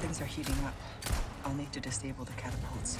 Things are heating up. I'll need to disable the catapults.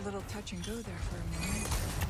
A little touch and go there for a moment.